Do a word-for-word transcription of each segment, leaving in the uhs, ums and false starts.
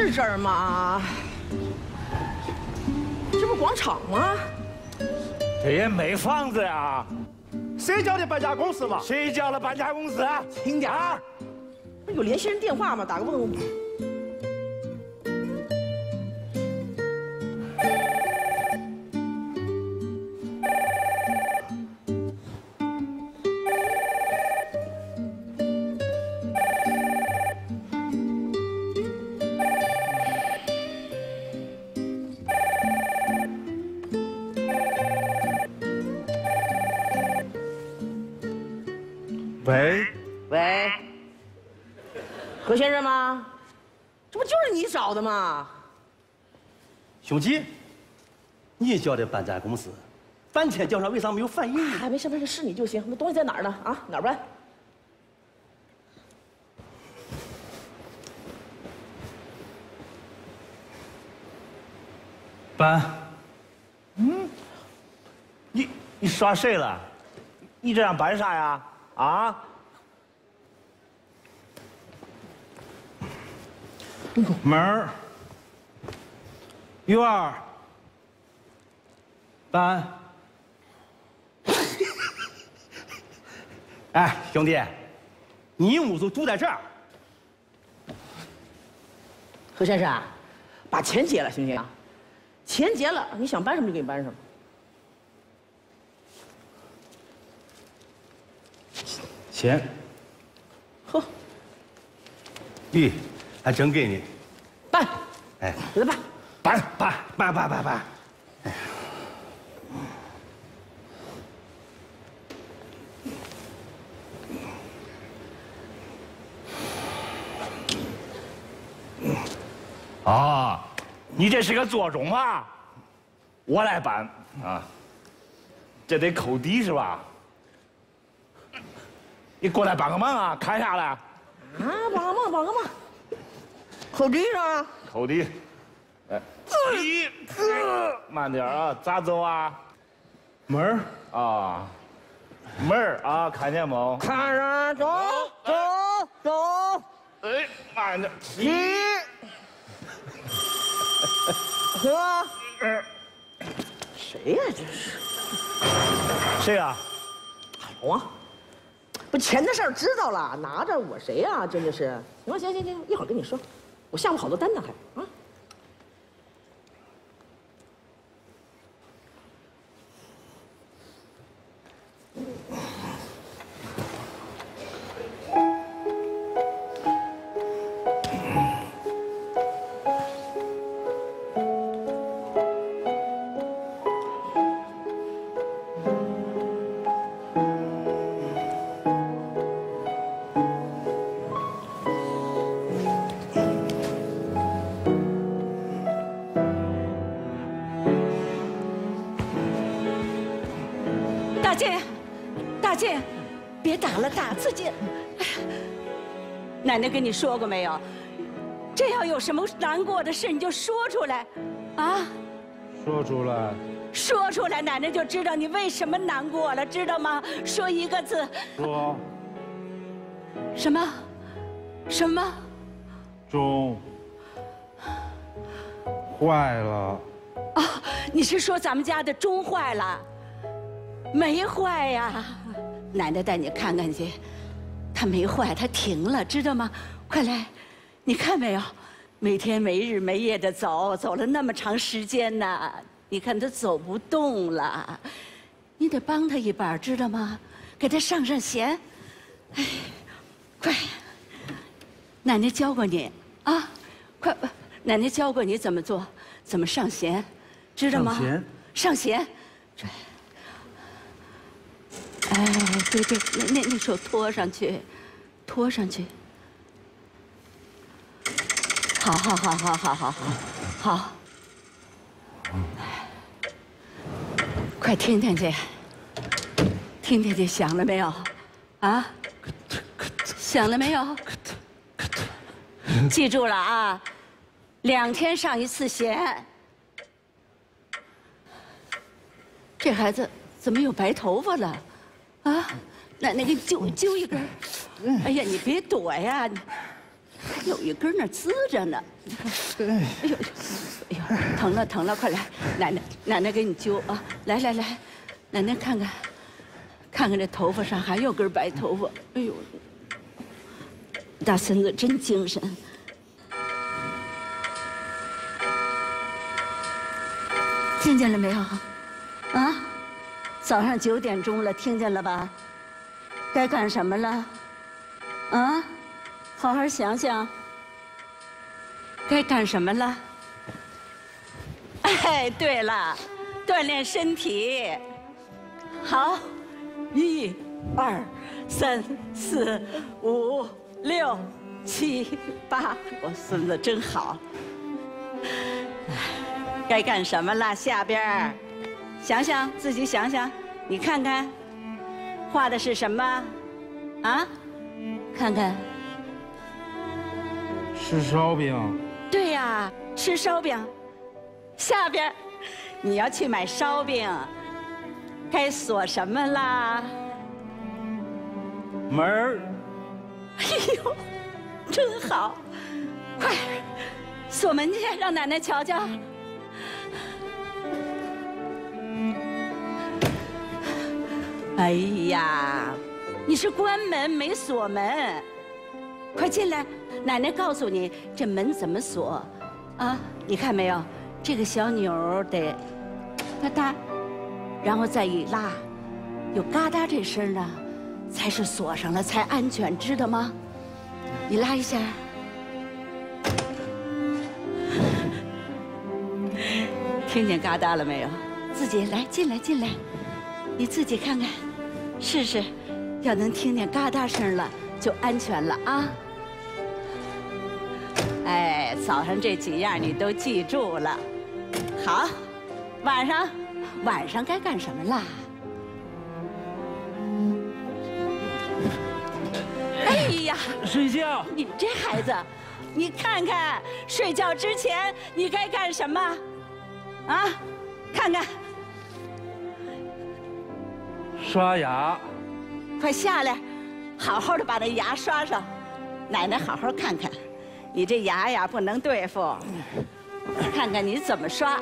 是这儿吗？这不广场吗？这也没房子呀。谁叫你搬家公司嘛？谁叫了搬家公司啊？听点儿，不有联系人电话吗？打个问问。 喂喂，何先生吗？这不就是你找的吗？兄弟，你叫的搬家公司，半天叫上为啥没有反应呢？哎，没事没事，是你就行。那东西在哪儿呢？啊，哪儿不来？搬。嗯，你你耍谁了？你这样搬啥呀？ 啊！门儿，院儿，搬。哎，兄弟，你屋就住在这儿。何先生，把钱结了行不行？钱结了，你想搬什么就给你搬什么。 钱，呵，咦，还真给你，办，哎，给他办，办办办办办，哎，啊，你这是个作种啊，我来办啊，这得扣底是吧？ 你过来帮个忙啊！看啥了？啊，帮个忙，帮个忙。扣地上。扣地。哎。地。慢点啊，咋走啊？门儿啊，门儿啊，看见没？看着，走走走。哎，慢点。一。呵。谁呀？这是。谁呀？我。 不，钱的事儿知道了，拿着我谁呀、啊？真的是，行行行行，一会儿跟你说，我下午好多单呢还啊。自己，奶奶跟你说过没有？这要有什么难过的事，你就说出来，啊！说出来，说出来，奶奶就知道你为什么难过了，知道吗？说一个字。说。什么？什么？钟坏了。啊，你是说咱们家的钟坏了？没坏呀。 奶奶带你看看去，它没坏，它停了，知道吗？快来，你看没有？每天没日没夜的走，走了那么长时间呢，你看它走不动了，你得帮它一把，知道吗？给它上上弦。哎，快！奶奶教过你啊，快！奶奶教过你怎么做，怎么上弦，知道吗？上弦。上弦。对。 哎，对对，那那那手托上去，托上去。好好好好好好好，好。快听听去，听听去，响了没有？啊？响了没有？记住了啊，两天上一次弦。这孩子怎么有白头发了？ 啊，奶奶给你揪揪一根。哎呀，你别躲呀！还有一根那呲着呢。哎呦，哎呦，疼了疼了，快来，奶奶奶奶给你揪啊！来来来，奶奶看看，看看这头发上还有根白头发。哎呦，大孙子真精神。 听见了没有？啊，早上九点钟了，听见了吧？该干什么了？啊，好好想想，该干什么了？哎，对了，锻炼身体。好，一、二、三、四、五、六、七、八，我孙子真好。 该干什么了？下边想想自己想想，你看看，画的是什么？啊，看看，吃烧饼。对呀、啊，吃烧饼。下边你要去买烧饼，该锁什么啦？门儿。哎呦，真好！快锁门去，让奶奶瞧瞧。 哎呀，你是关门没锁门，快进来！奶奶告诉你这门怎么锁，啊，你看没有？这个小钮得哒哒，然后再一拉，有嘎哒这声呢，才是锁上了才安全，知道吗？你拉一下。听见嘎哒了没有？自己来，进来，进来。 你自己看看，试试，要能听见嘎哒声了，就安全了啊！哎，早上这几样你都记住了。好，晚上，晚上该干什么啦？哎呀，睡觉！你这孩子，你看看，睡觉之前你该干什么？啊，看看。 刷牙，快下来，好好的把那牙刷上，奶奶好好看看，你这牙呀不能对付，看看你怎么刷，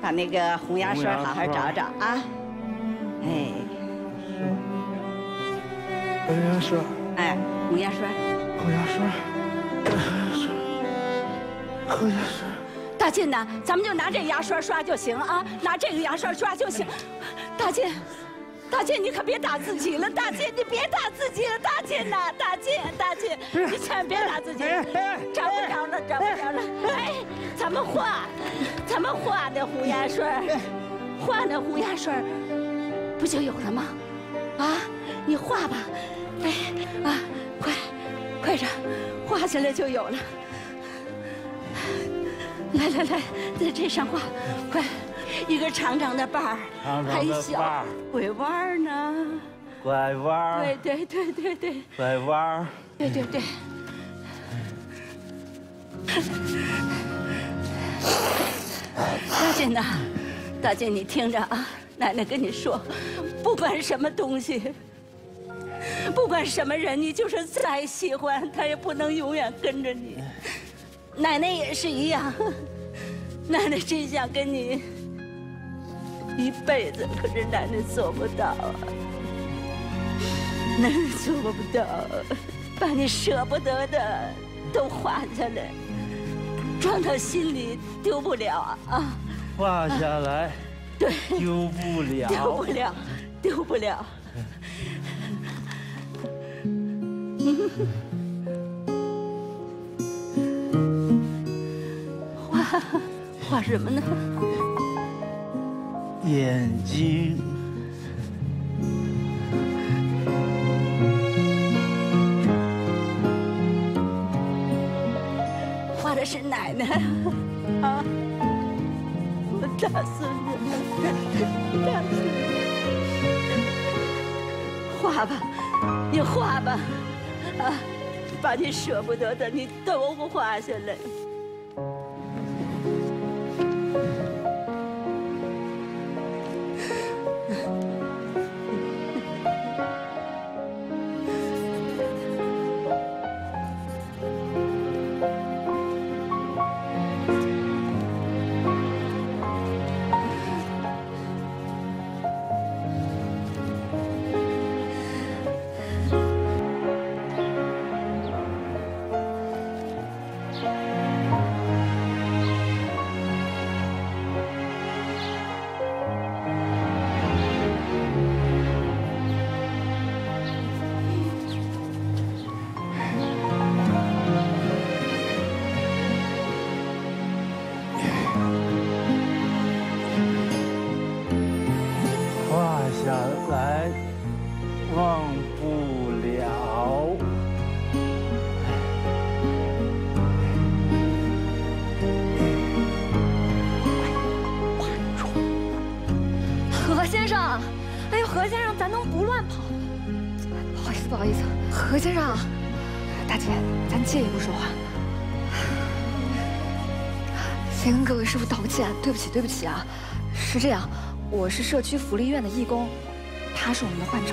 把那个红牙刷好好找找啊，哎，红牙刷，哎，红牙刷，红牙刷，红牙刷，大进呐，咱们就拿这牙刷刷就行啊，拿这个牙刷刷就行。 大进，大进，你可别打自己了！大进，你别打自己了！大进呐，大进，大进，你千万别打自己，找不着了，找不着了！哎，咱们画，咱们画那红牙刷，画那红牙刷，不就有了吗？啊，你画吧，哎，啊，快，快点，画下来就有了。来来来，在这上画，快。 一个长长的把儿，还小，拐弯呢，拐弯，对对对对对，拐弯，对对对，大姐呐，大姐你听着啊，奶奶跟你说，不管什么东西，不管什么人，你就是再喜欢，他也不能永远跟着你。奶奶也是一样，奶奶真想跟你。 一辈子，可是奶奶做不到啊！奶奶做不到，把你舍不得的都画下来，装到心里丢不了啊！画下来，对，丢不了，丢不了，丢不了。画画什么呢？ 眼睛，画的是奶奶啊，我大孙子，大孙子，画吧，你画吧，啊，把你舍不得的你都画下来。不好意思，何先生，大姐，咱借一步说话。先跟各位师傅道个歉，对不起，对不起啊。是这样，我是社区福利院的义工，他是我们的患者。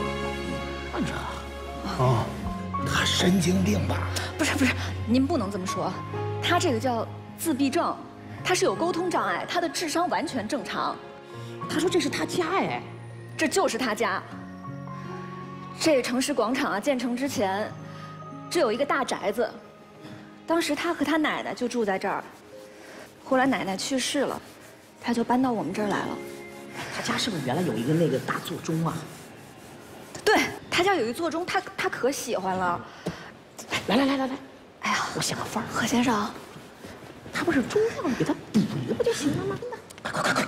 患者？哦，他神经病吧？不是不是，您不能这么说，他这个叫自闭症，他是有沟通障碍，他的智商完全正常。他说这是他家哎，这就是他家。 这城市广场啊，建成之前，这有一个大宅子，当时他和他奶奶就住在这儿，后来奶奶去世了，他就搬到我们这儿来了。他家是不是原来有一个那个大座钟啊？对他家有一座钟，他他可喜欢了。来来来来来，哎呀，我想个法儿。何先生，他不是钟上给他补一个不就行了吗？快快快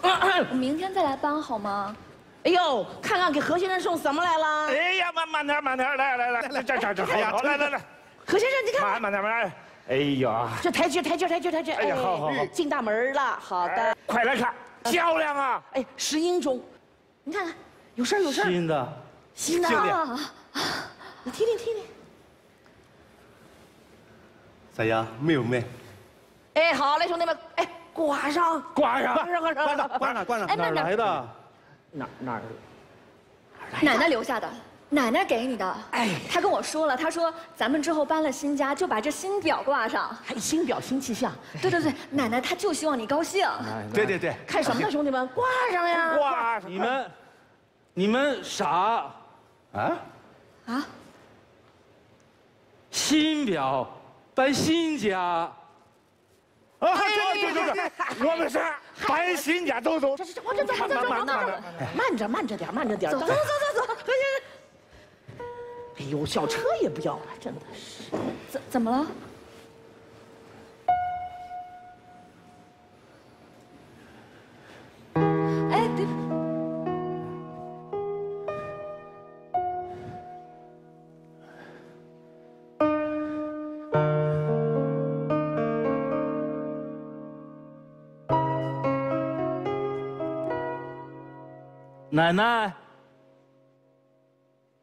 快快！我明天再来搬好吗？ 哎呦，看看给何先生送什么来了！哎呀，慢慢点，慢点，来来来，这这这这，哎呀，好，来来来，何先生，你看，慢慢点，慢点，哎呦，这台阶，台阶，台阶，台阶，哎呀，好好好，进大门了，好的，快来看，漂亮啊！哎，石英钟，你看看，有声有声，新的，新的，你听听听听，咋样，美不美？哎，好嘞，兄弟们，哎，挂上，挂上，挂上，挂上，挂上，挂上，挂上，哎，哪来的？ 哪哪儿？奶奶留下的，奶奶给你的。哎，她跟我说了，她说咱们之后搬了新家，就把这新表挂上。还新表新气象。对对对，奶奶她就希望你高兴。对对对，看什么呢，兄弟们？挂上呀！挂上！你们，你们傻啊啊！新表搬新家。 啊，对对对对，我们是搬新家，走走。这这我这这这这慢着，慢着慢着点，慢着点。走走走走走，何先生。哎呦，小车也不要了，真的是。怎怎么了？哎，对。奶奶，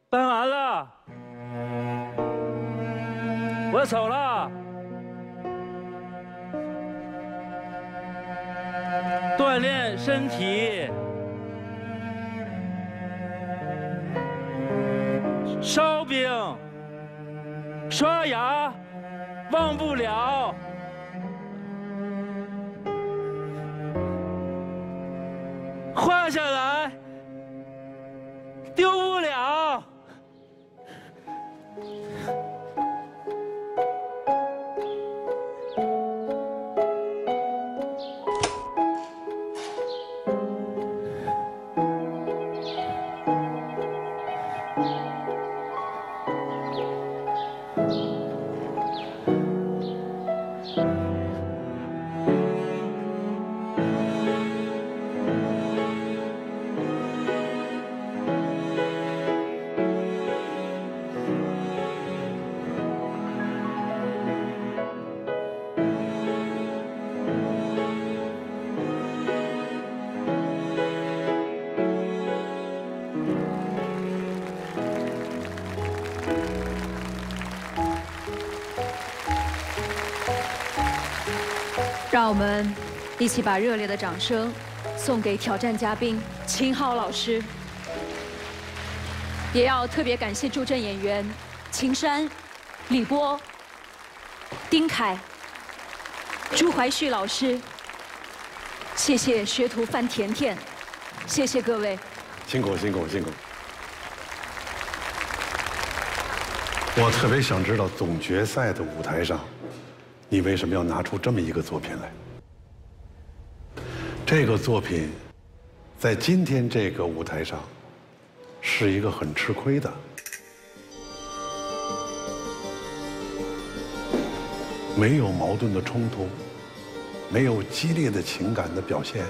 搬完了，我走了。锻炼身体，烧饼，刷牙，忘不了。 画下来，丢不了。让我们一起把热烈的掌声送给挑战嘉宾秦昊老师，也要特别感谢助阵演员秦姗、李波、丁凯、朱怀旭老师，谢谢学徒范甜甜，谢谢各位，辛苦辛苦辛苦。我特别想知道总决赛的舞台上。 你为什么要拿出这么一个作品来？这个作品在今天这个舞台上是一个很吃亏的，没有矛盾的冲突，没有激烈的情感的表现。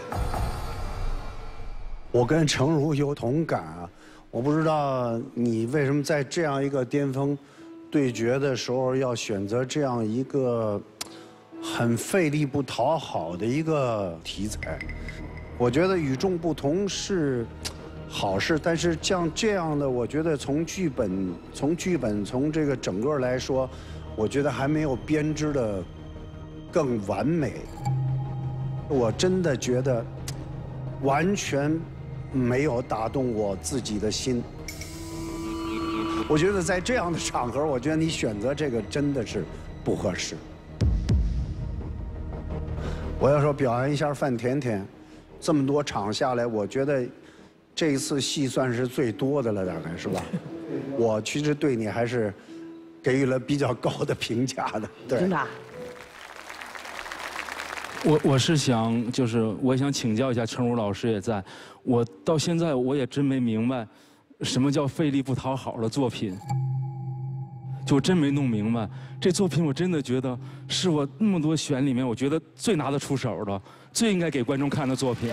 我跟程如有同感啊！我不知道你为什么在这样一个巅峰。 对决的时候要选择这样一个很费力不讨好的一个题材，我觉得与众不同是好事，但是像这样的，我觉得从剧本、从剧本、从这个整个来说，我觉得还没有编织的更完美。我真的觉得完全没有打动我自己的心。我觉得在这样的场合，我觉得你选择这个真的是不合适。我要说表扬一下范甜甜，这么多场下来，我觉得。 这一次戏算是最多的了，大概是吧？我其实对你还是给予了比较高的评价的。对，真的。我我是想，就是我想请教一下陈武老师也在，我到现在我也真没明白，什么叫费力不讨好的作品，就真没弄明白。这作品我真的觉得是我那么多选里面，我觉得最拿得出手的，最应该给观众看的作品。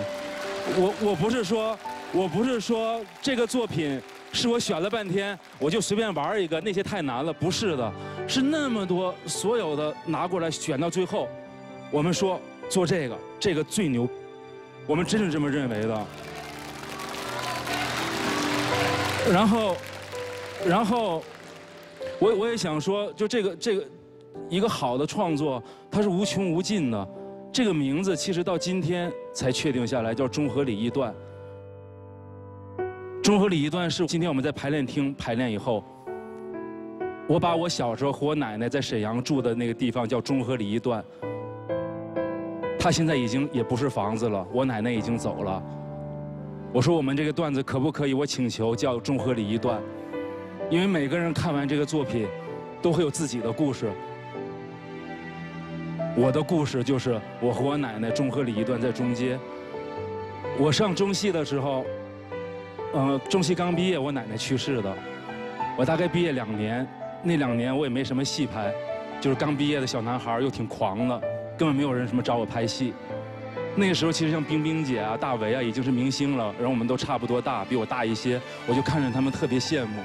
我我不是说。 我不是说这个作品是我选了半天，我就随便玩一个，那些太难了。不是的，是那么多所有的拿过来选到最后，我们说做这个，这个最牛，我们真是这么认为的。然后，然后，我我也想说，就这个这个一个好的创作，它是无穷无尽的。这个名字其实到今天才确定下来，叫中和里一段。 中和里一段是今天我们在排练厅排练以后，我把我小时候和我奶奶在沈阳住的那个地方叫中和里一段。她现在已经也不是房子了，我奶奶已经走了。我说我们这个段子可不可以？我请求叫中和里一段，因为每个人看完这个作品，都会有自己的故事。我的故事就是我和我奶奶中和里一段在中街。我上中戏的时候。 呃，中戏刚毕业，我奶奶去世的。我大概毕业两年，那两年我也没什么戏拍，就是刚毕业的小男孩，又挺狂的，根本没有人什么找我拍戏。那个时候，其实像冰冰姐啊、大为啊，已经是明星了，然后我们都差不多大，比我大一些，我就看着他们特别羡慕。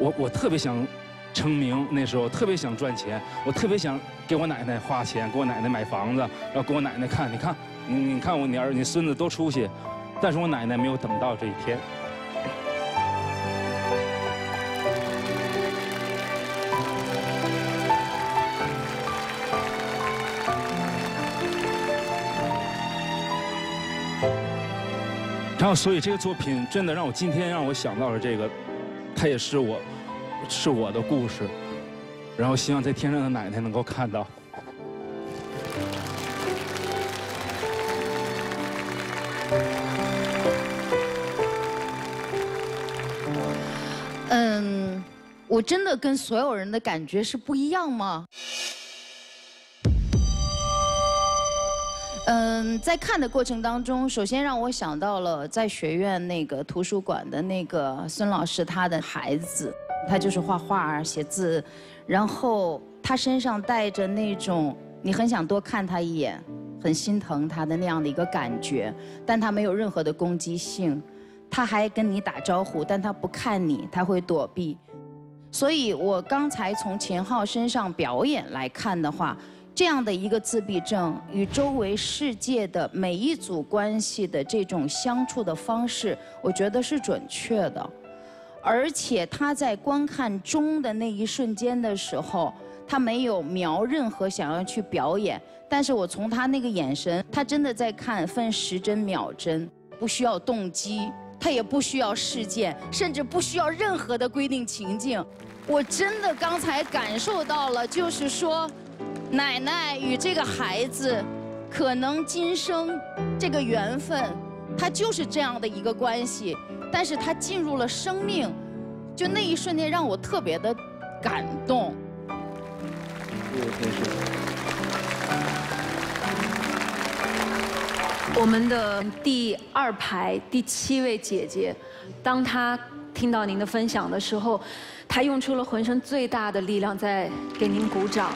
我我特别想成名，那时候特别想赚钱，我特别想给我奶奶花钱，给我奶奶买房子，然后给我奶奶看，你看，你你看我你儿你孙子多出息，但是我奶奶没有等到这一天。 然后，所以这个作品真的让我今天让我想到了这个，它也是我，是我的故事。然后希望在天上的奶奶能够看到。嗯，我真的跟所有人的感觉是不一样吗？ 嗯，在看的过程当中，首先让我想到了在学院那个图书馆的那个孙老师，他的孩子，他就是画画、写字，然后他身上带着那种你很想多看他一眼，很心疼他的那样的一个感觉，但他没有任何的攻击性，他还跟你打招呼，但他不看你，他会躲避。所以我刚才从秦昊身上表演来看的话。 这样的一个自闭症与周围世界的每一组关系的这种相处的方式，我觉得是准确的。而且他在观看钟的那一瞬间的时候，他没有瞄任何想要去表演，但是我从他那个眼神，他真的在看分时针秒针，不需要动机，他也不需要事件，甚至不需要任何的规定情境。我真的刚才感受到了，就是说。 奶奶与这个孩子，可能今生这个缘分，它就是这样的一个关系。但是它进入了生命，就那一瞬间让我特别的感动。我们的第二排第七位姐姐，当她听到您的分享的时候，她用出了浑身最大的力量在给您鼓掌。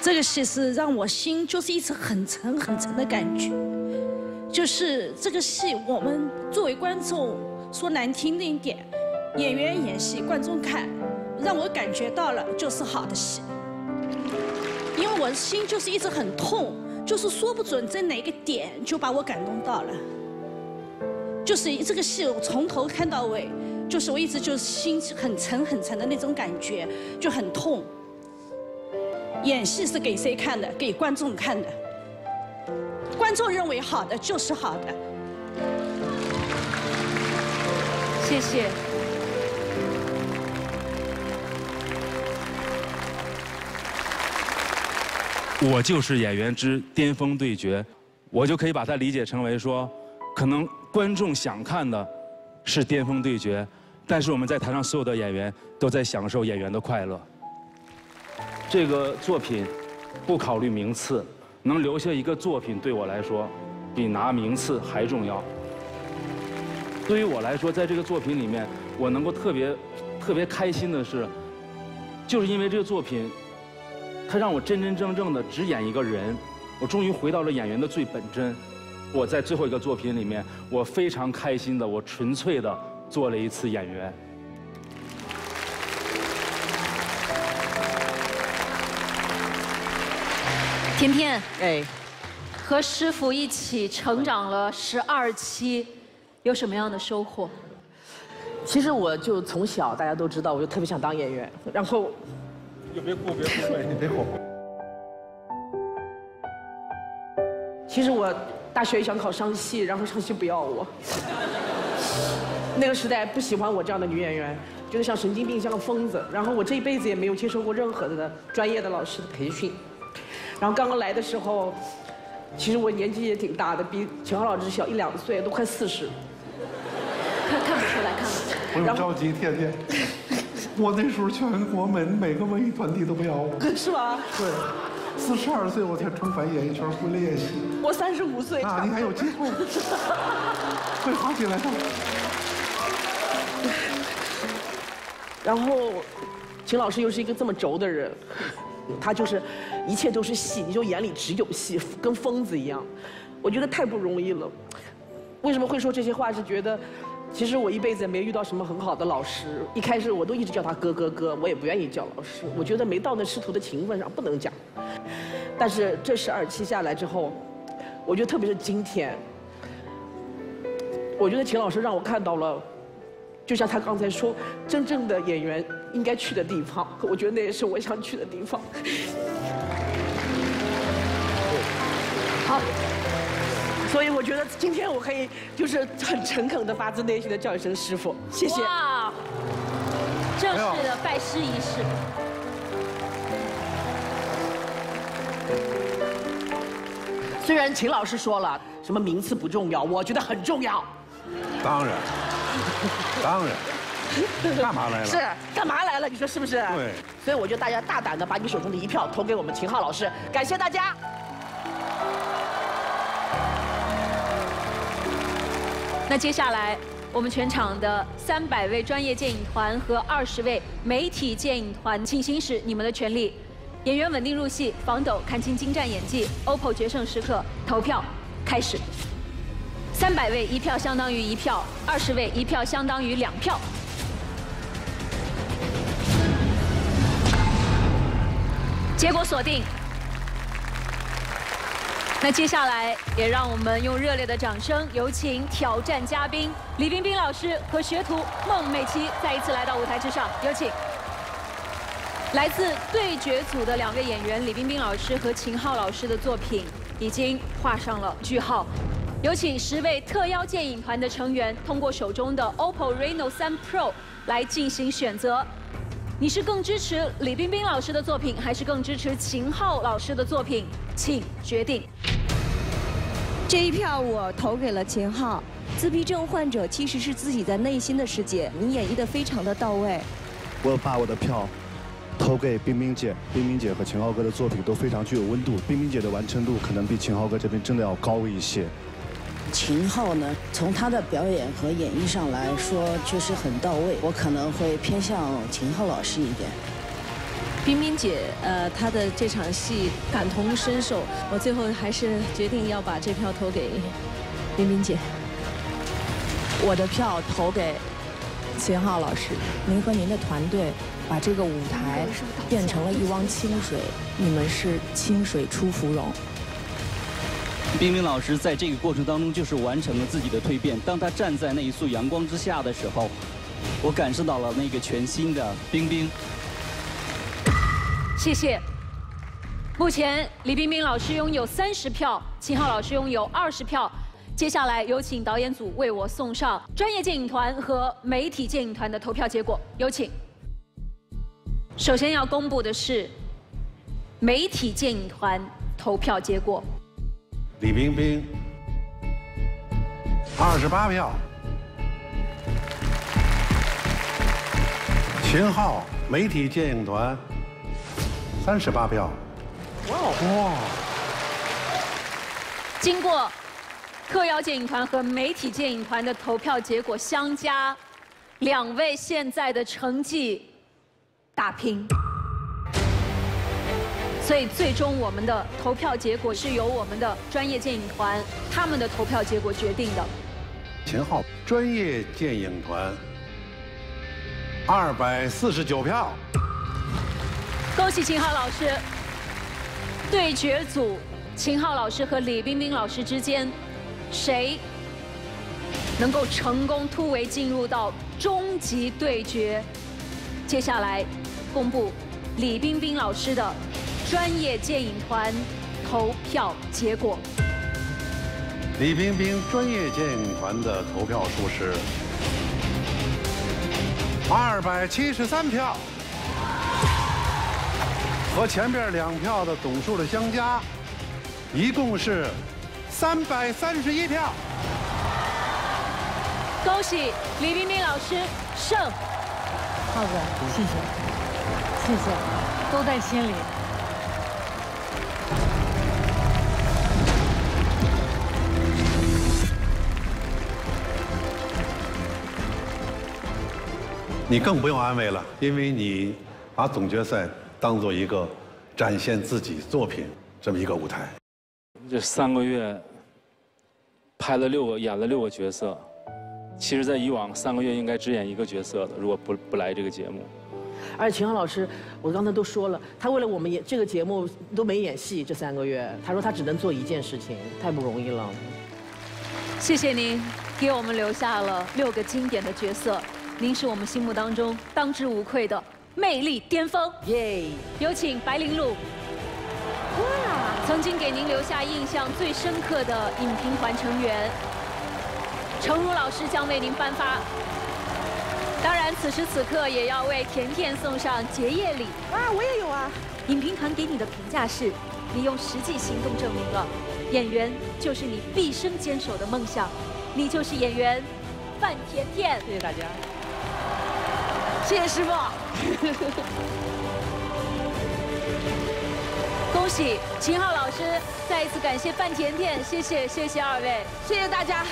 这个戏是让我心就是一直很沉很沉的感觉，就是这个戏，我们作为观众，说难听一点，演员演戏，观众看，让我感觉到了就是好的戏。因为我的心就是一直很痛，就是说不准在哪个点就把我感动到了。就是这个戏我从头看到尾，就是我一直就是心很沉很沉的那种感觉，就很痛。演戏是给谁看的？给观众看的。观众认为好的就是好的。谢谢。 我就是演员之巅峰对决，我就可以把它理解成为说，可能观众想看的是巅峰对决，但是我们在台上所有的演员都在享受演员的快乐。这个作品不考虑名次，能留下一个作品对我来说，比拿名次还重要。对于我来说，在这个作品里面，我能够特别特别开心的是，就是因为这个作品。 他让我真真正正的只演一个人，我终于回到了演员的最本真。我在最后一个作品里面，我非常开心的，我纯粹的做了一次演员。甜甜，哎，和师傅一起成长了十二期，有什么样的收获？其实我就从小大家都知道，我就特别想当演员，然后。 就别哭，别哭，你别哭。其实我大学想考商戏，然后商戏不要我。那个时代不喜欢我这样的女演员，觉得像神经病，像个疯子。然后我这一辈子也没有接受过任何的专业的老师的培训。然后刚刚来的时候，其实我年纪也挺大的，比陈浩老师小一两岁，都快四十。看看不出来，看不出来。不用着急，天天。我那时候全国每每个文艺团体都不要我，是吧？对，四十二岁我才重返演艺圈，回来演戏。我三十五岁啊，你还有机会，会爬起来的。然后，秦老师又是一个这么轴的人，他就是一切都是戏，你就眼里只有戏，跟疯子一样。我觉得太不容易了。为什么会说这些话？是觉得。 其实我一辈子也没遇到什么很好的老师，一开始我都一直叫他哥哥哥，我也不愿意叫老师，我觉得没到那师徒的情分上，不能讲。但是这十二期下来之后，我觉得特别是今天，我觉得秦老师让我看到了，就像他刚才说，真正的演员应该去的地方，我觉得那也是我想去的地方。好。 所以我觉得今天我可以就是很诚恳的、发自内心的叫一声师傅，谢谢。哇，正式的拜师仪式。虽然秦老师说了什么名次不重要，我觉得很重要。当然，当然。干嘛来了？是干嘛来了？你说是不是？对。所以我觉得大家大胆的把你手中的一票投给我们秦昊老师，感谢大家。 那接下来，我们全场的三百位专业电影团和二十位媒体电影团，请行使你们的权利。演员稳定入戏，防抖看清精湛演技。O P P O 决胜时刻，投票开始。三百位一票相当于一票，二十位一票相当于两票。结果锁定。那接下来，也让我们用热烈的掌声，有请挑战嘉宾李冰冰老师和学徒孟美岐再一次来到舞台之上，有请。来自对决组的两位演员李冰冰老师和秦昊老师的作品已经画上了句号。有请十位特邀电影团的成员通过手中的 O P P O Reno 三 Pro 来进行选择。 你是更支持李冰冰老师的作品，还是更支持秦昊老师的作品？请决定。这一票我投给了秦昊。自闭症患者其实是自己在内心的世界，你演绎的非常的到位。我把我的票投给冰冰姐，冰冰姐和秦昊哥的作品都非常具有温度，冰冰姐的完成度可能比秦昊哥这边真的要高一些。秦昊呢，从他的表演和演绎上来说，确实很到位。我可能会偏向秦昊老师一点。冰冰姐，呃，她的这场戏感同身受，我最后还是决定要把这票投给冰冰姐。我的票投给秦昊老师。您和您的团队把这个舞台变成了一汪清水，你们是清水出芙蓉。冰冰老师在这个过程当中就是完成了自己的蜕变。当他站在那一束阳光之下的时候，我感受到了那个全新的冰冰。谢谢。目前李冰冰老师拥有三十票，秦昊老师拥有二十票。接下来有请导演组为我送上专业电影团和媒体电影团的投票结果，有请。首先要公布的是媒体电影团投票结果。 李冰冰，二十八票；秦昊，媒体电影团，三十八票。哇！经过特邀电影团和媒体电影团的投票结果相加，两位现在的成绩打平。 所以最终我们的投票结果是由我们的专业电影团他们的投票结果决定的。秦昊，专业电影团二百四十九票。恭喜秦昊老师。对决组，秦昊老师和李冰冰老师之间，谁能够成功突围进入到终极对决？接下来公布李冰冰老师的 专业电影团投票结果：李冰冰专业电影团的投票数是二百七十三票，和前边两票的总数的相加，一共是三百三十一票。恭喜李冰冰老师胜！浩哥，谢谢，谢谢，都在心里。 你更不用安慰了，因为你把总决赛当做一个展现自己作品这么一个舞台。这三个月拍了六个，演了六个角色。其实，在以往三个月应该只演一个角色的，如果不不来这个节目。而且秦昊老师，我刚才都说了，他为了我们演这个节目都没演戏，这三个月，他说他只能做一件事情，太不容易了。谢谢您，给我们留下了六个经典的角色。 您是我们心目当中当之无愧的魅力巅峰，耶！有请白玲璐。哇，曾经给您留下印象最深刻的影评团成员，程如老师将为您颁发。当然，此时此刻也要为甜甜送上结业礼。啊，我也有啊。影评团给你的评价是：你用实际行动证明了，演员就是你毕生坚守的梦想，你就是演员范甜甜。谢谢大家。 谢谢师傅，恭喜秦昊老师，再一次感谢范甜甜，谢谢谢谢二位，谢谢大家。